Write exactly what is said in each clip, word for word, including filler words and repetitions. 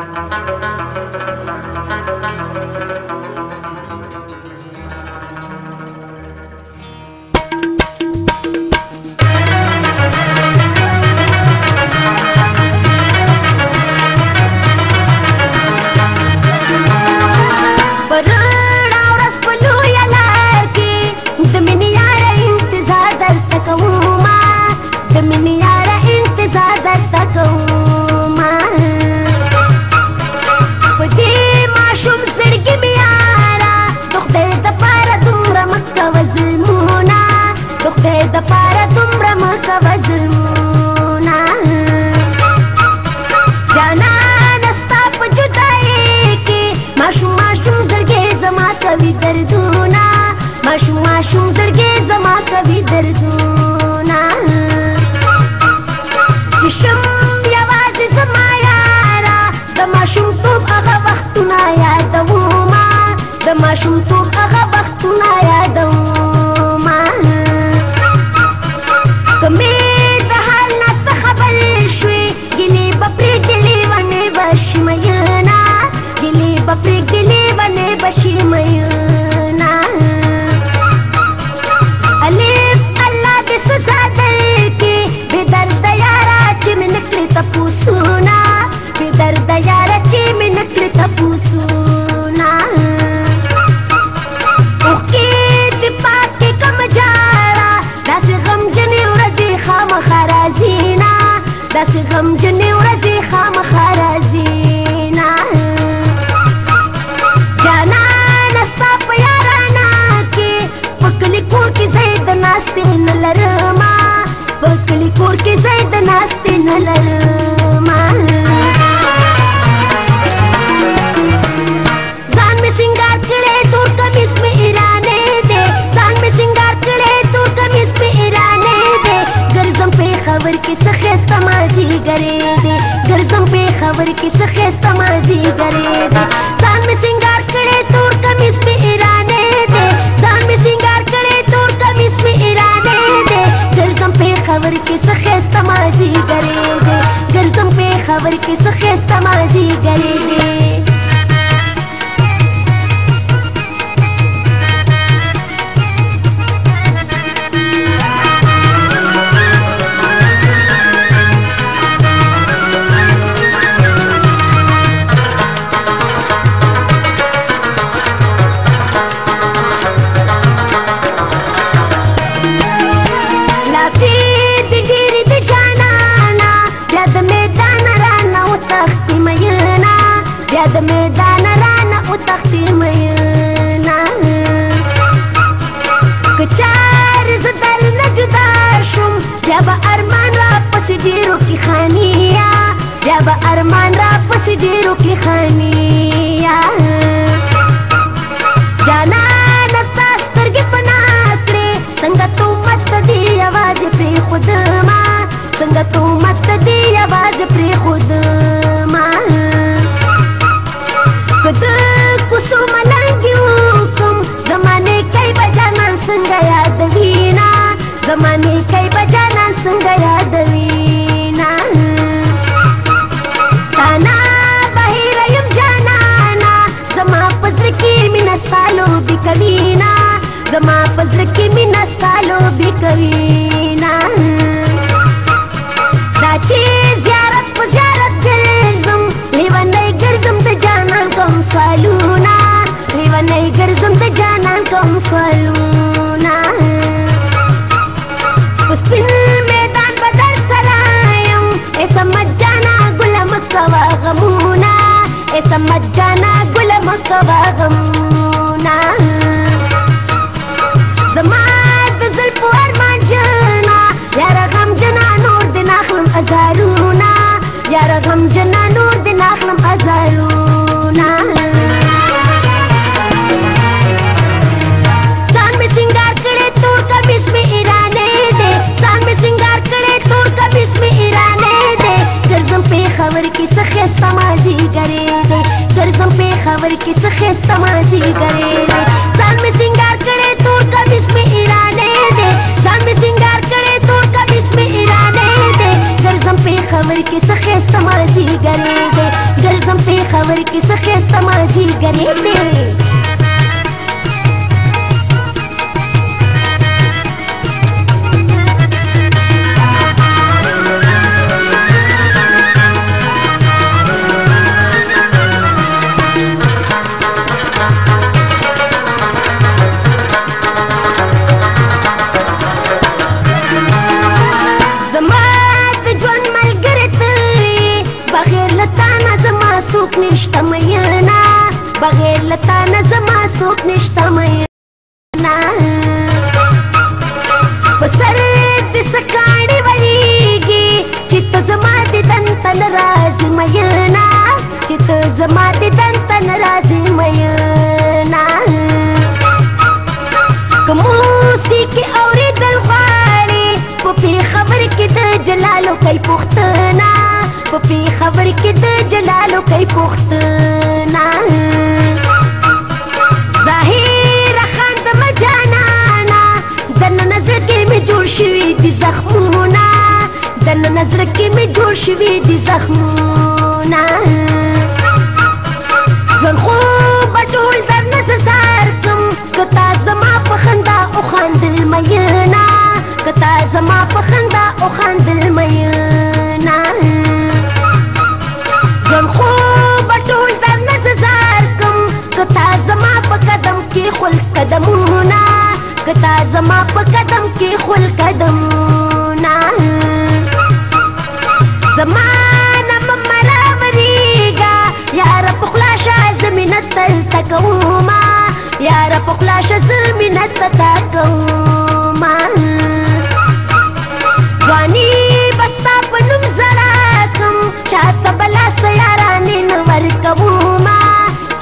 There is some खबर किसके समाजी गले दे बगैर लता नजमा सूख निश्ता मयना बसर दिस काड़ी वरीगी चित जमा दि दंतन राज मयना चित जमा दि दंतन राज मयना कमूसी की औरी दलवाड़ी पपी खबर की द जलालो कई पुख्तना पपी खबर की द जलालो कई पुख्तना जोशी दी जख्मोना दन नजर के में जोशी दी जख्मोना जन खूब बटूल दर नजर तुम कता जमा पखंदा ओ खान दिल मयना कता जमा पखंदा ओ खान दिल मयना जन खूब बटूल दर नजर तुम कता जमा पकदम के खुल कदमोना कता जमा पकदम के खुल कदम ना जमाना मरा मरीगा यार पुखलाशा जमीन तल तकूमा यार पुखलाशा जमीन तकूमा वानी बस्ता पनुम जरा कम चात बलास यारा नीन वर कबूमा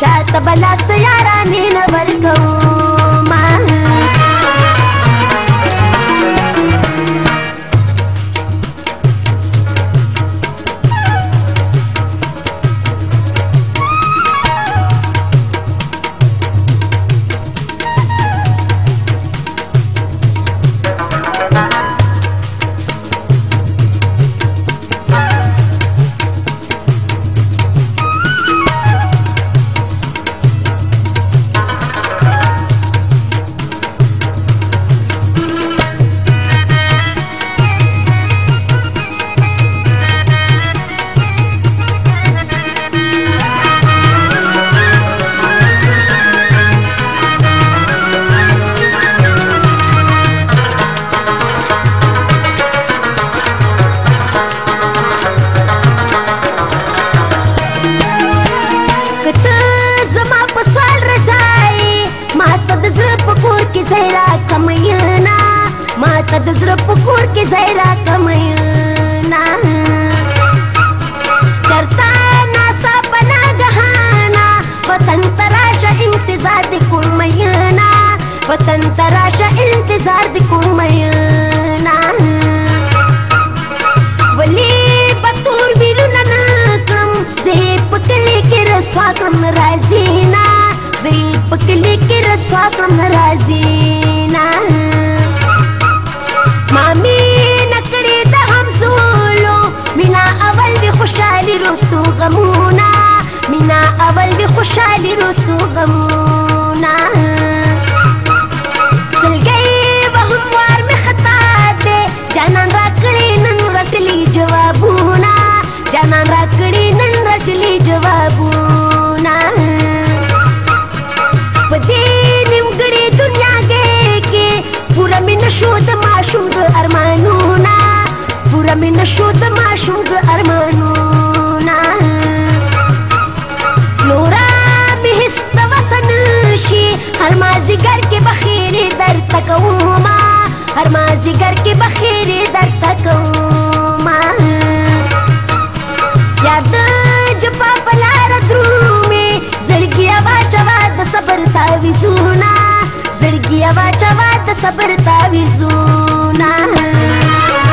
चात बलास यारा नीन वर कबूमा सबर तावीज़ूना।